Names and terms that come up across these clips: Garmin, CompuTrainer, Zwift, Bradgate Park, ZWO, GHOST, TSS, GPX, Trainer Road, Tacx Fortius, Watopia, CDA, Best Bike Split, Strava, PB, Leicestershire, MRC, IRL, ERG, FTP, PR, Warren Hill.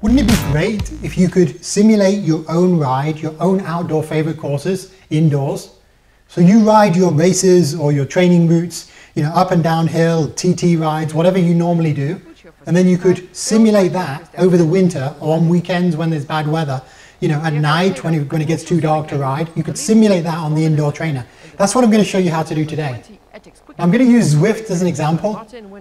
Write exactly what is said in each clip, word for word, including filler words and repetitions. Wouldn't it be great if you could simulate your own ride, your own outdoor favorite courses indoors? So you ride your races or your training routes, you know, up and downhill, T T rides, whatever you normally do. And then you could simulate that over the winter or on weekends when there's bad weather, you know, at night when it, when it gets too dark to ride, you could simulate that on the indoor trainer. That's what I'm going to show you how to do today. I'm going to use Zwift as an example.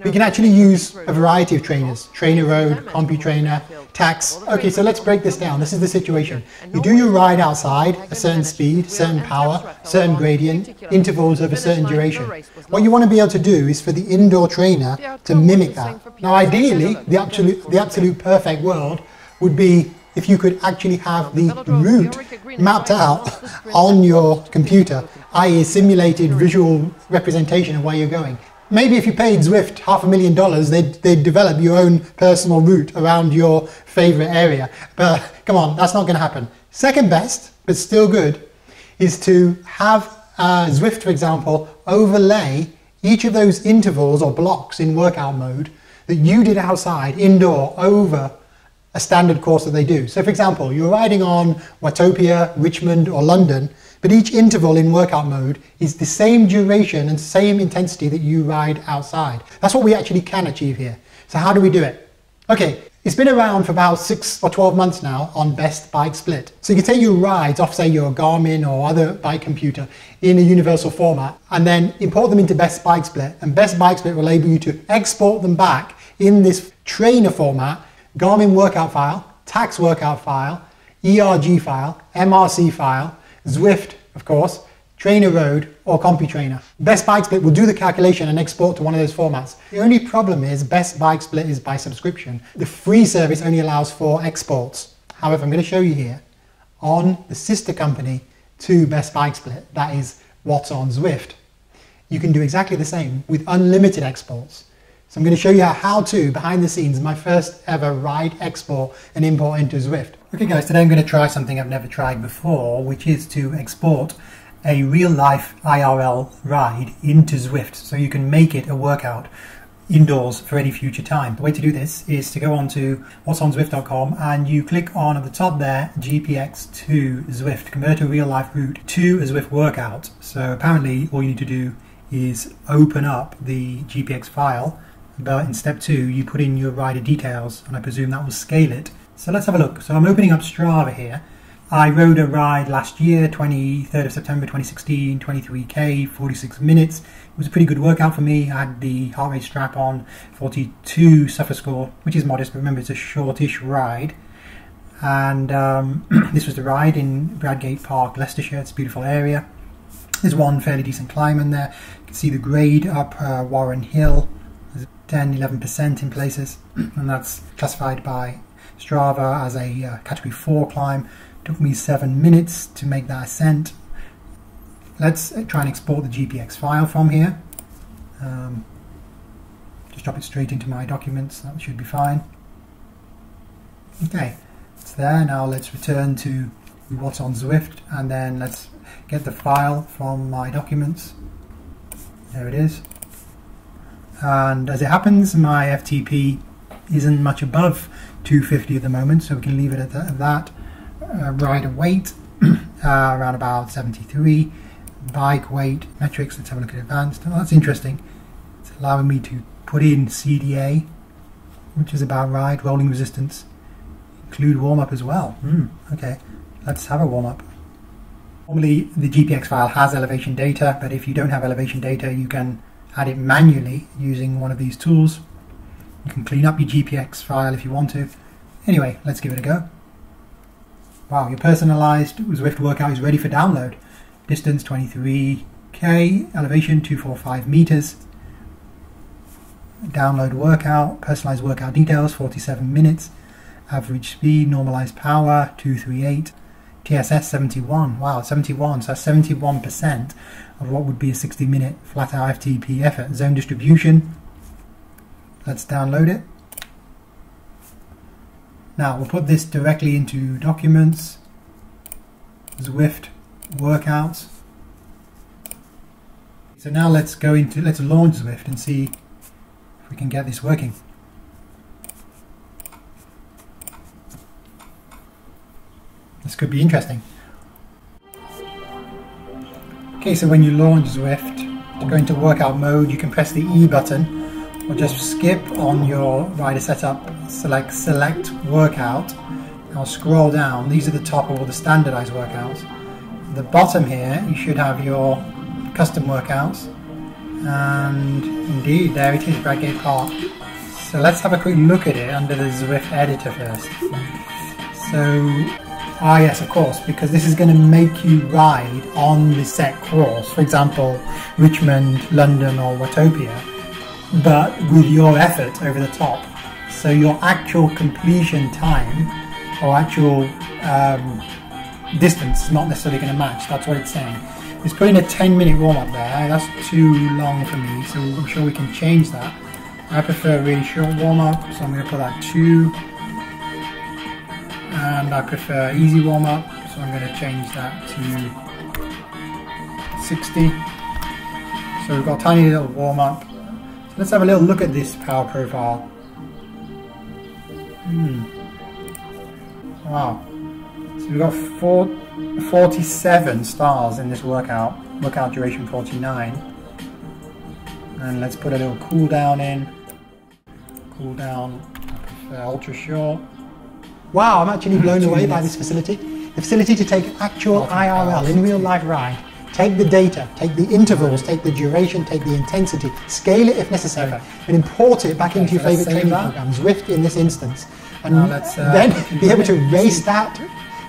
We can actually use a variety of trainers. Trainer Road, CompuTrainer, Tacx. Okay, so let's break this down. This is the situation. You do your ride outside, a certain speed, certain power, certain gradient, intervals over certain duration. What you want to be able to do is for the indoor trainer to mimic that. Now ideally, the absolute, the absolute perfect world would be if you could actually have the route mapped out on your computer, that is simulated visual representation of where you're going. Maybe if you paid Zwift half a million dollars, they'd, they'd develop your own personal route around your favorite area. But come on, that's not going to happen. Second best, but still good, is to have uh, Zwift, for example, overlay each of those intervals or blocks in workout mode that you did outside, indoor, over a standard course that they do. So for example, you're riding on Watopia, Richmond or London, but each interval in workout mode is the same duration and same intensity that you ride outside. That's what we actually can achieve here. So how do we do it? Okay, it's been around for about six or twelve months now on Best Bike Split. So you can take your rides off, say, your Garmin or other bike computer in a universal format and then import them into Best Bike Split, and Best Bike Split will enable you to export them back in this trainer format: Garmin workout file, Tacx workout file, E R G file, M R C file, Zwift, of course, Trainer Road or CompuTrainer. Best Bike Split will do the calculation and export to one of those formats. The only problem is Best Bike Split is by subscription. The free service only allows for exports. However, I'm going to show you here on the sister company to Best Bike Split, that is What's on Zwift, you can do exactly the same with unlimited exports. So I'm going to show you how to, behind the scenes, my first ever ride export and import into Zwift. Okay guys, today I'm going to try something I've never tried before, which is to export a real-life I R L ride into Zwift so you can make it a workout indoors for any future time. The way to do this is to go on to what's on zwift dot com and you click on, at the top there, G P X to Zwift, convert a real-life route to a Zwift workout. So apparently all you need to do is open up the G P X file, but in step two you put in your rider details and I presume that will scale it. So let's have a look. So I'm opening up Strava here. I rode a ride last year, twenty-third of September twenty sixteen, twenty-three K, forty-six minutes. It was a pretty good workout for me. I had the heart rate strap on, forty-two suffer score, which is modest, but remember it's a shortish ride. And um, this was the ride in Bradgate Park, Leicestershire. It's a beautiful area. There's one fairly decent climb in there. You can see the grade up uh, Warren Hill. ten, eleven percent in places, and that's classified by Strava as a uh, category four climb. Took me seven minutes to make that ascent. Let's try and export the G P X file from here. Um, just drop it straight into my documents, that should be fine. Okay, it's there. Now let's return to What's on Zwift and then let's get the file from my documents. There it is. And as it happens, my F T P isn't much above two fifty at the moment, so we can leave it at, the, at that. Uh, rider weight, uh, around about seventy-three. Bike weight, metrics, let's have a look at advanced. Oh, that's interesting. It's allowing me to put in C D A, which is about right, rolling resistance. Include warm-up as well. Mm, okay, let's have a warm-up. Normally, the G P X file has elevation data, but if you don't have elevation data, you can add it manually using one of these tools. You can clean up your G P X file if you want to. Anyway, let's give it a go. Wow, your personalized Zwift workout is ready for download. Distance twenty-three K, elevation two forty-five meters. Download workout, personalized workout details, forty-seven minutes. Average speed, normalized power, two thirty-eight. T S S seventy-one, wow, seventy-one, so that's seventy-one percent of what would be a sixty minute flat out F T P effort. Zone distribution, let's download it. Now we'll put this directly into documents, Zwift workouts. So now let's go into, let's launch Zwift and see if we can get this working. This could be interesting. Okay, so when you launch Zwift, to go into workout mode, you can press the E button, or just skip on your rider setup, select select workout. I'll scroll down. These are the top of all the standardized workouts. At the bottom here, you should have your custom workouts. And indeed, there it is, Bradgate Park. So let's have a quick look at it under the Zwift editor first. So, ah yes, of course, because this is going to make you ride on the set course. For example, Richmond, London, or Watopia, but with your effort over the top. So your actual completion time or actual um, distance is not necessarily going to match. That's what it's saying. It's putting a ten minute warm up there. That's too long for me, so I'm sure we can change that. I prefer a really short warm up, so I'm going to put that two. And I prefer easy warm up, so I'm going to change that to sixty. So we've got a tiny little warm up. So let's have a little look at this power profile. Hmm. Wow, so we've got four, forty-seven stars in this workout, workout duration forty-nine. And let's put a little cool down in. Cool down, ultra short. Wow, I'm actually blown away by this facility. The facility to take actual I R L in real life ride, take the data, take the intervals, take the duration, take the intensity, scale it if necessary, okay, and import it back okay, into so your favorite training that. program, Zwift in this instance. And uh, then be able to race that,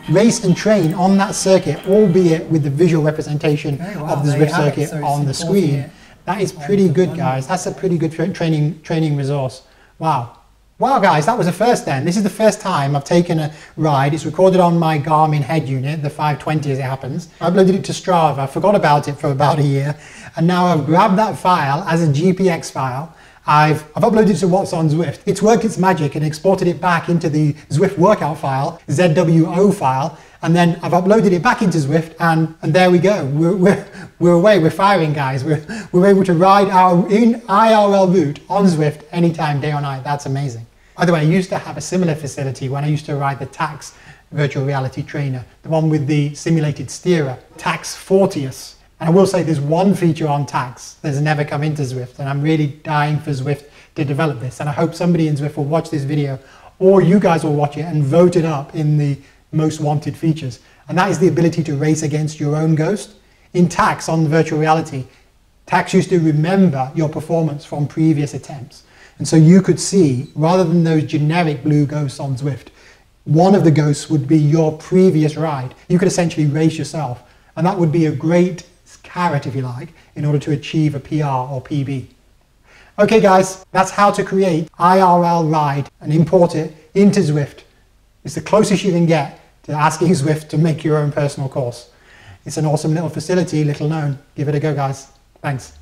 race and train on that circuit, albeit with the visual representation okay, wow, of the Zwift circuit so on the screen. Here. That is pretty good, guys. That's a pretty good tra training training resource. Wow. Wow, guys, that was a first then. This is the first time I've taken a ride. It's recorded on my Garmin head unit, the five twenty as it happens. I uploaded it to Strava, I forgot about it for about a year, and now I've grabbed that file as a G P X file. I've, I've uploaded it to What's on Zwift. It's worked its magic and exported it back into the Zwift workout file, Z W O file, and then I've uploaded it back into Zwift, and, and there we go. We're, we're, we're away, we're firing, guys. We're, we're able to ride our in I R L route on Zwift anytime, day or night. That's amazing. By the way, I used to have a similar facility when I used to ride the Tacx virtual reality trainer, the one with the simulated steerer, Tacx Fortius. And I will say there's one feature on Tacx that's never come into Zwift, and I'm really dying for Zwift to develop this. And I hope somebody in Zwift will watch this video, or you guys will watch it and vote it up in the most wanted features. And that is the ability to race against your own ghost. In Tacx on virtual reality, Tacx used to remember your performance from previous attempts. And so you could see, rather than those generic blue ghosts on Zwift, one of the ghosts would be your previous ride. You could essentially race yourself. And that would be a great carrot, if you like, in order to achieve a P R or P B. Okay, guys, that's how to create I R L ride and import it into Zwift. It's the closest you can get to asking Zwift to make your own personal course. It's an awesome little facility, little known. Give it a go, guys. Thanks.